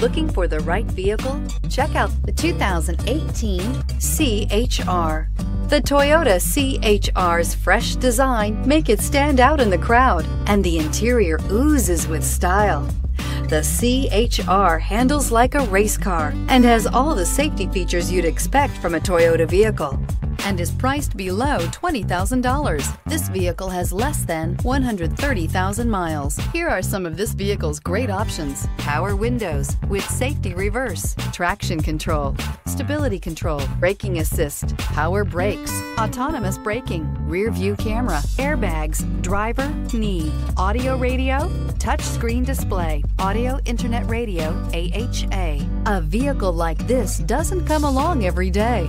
Looking for the right vehicle? Check out the 2018 C-HR. The Toyota C-HR's fresh design make it stand out in the crowd, and the interior oozes with style. The C-HR handles like a race car and has all the safety features you'd expect from a Toyota vehicle, and is priced below $20,000. This vehicle has less than 130,000 miles. Here are some of this vehicle's great options: power windows with safety reverse, traction control, stability control, braking assist, power brakes, autonomous braking, rear view camera, airbags, driver, knee, audio radio, touchscreen display, audio internet radio, AHA. A vehicle like this doesn't come along every day.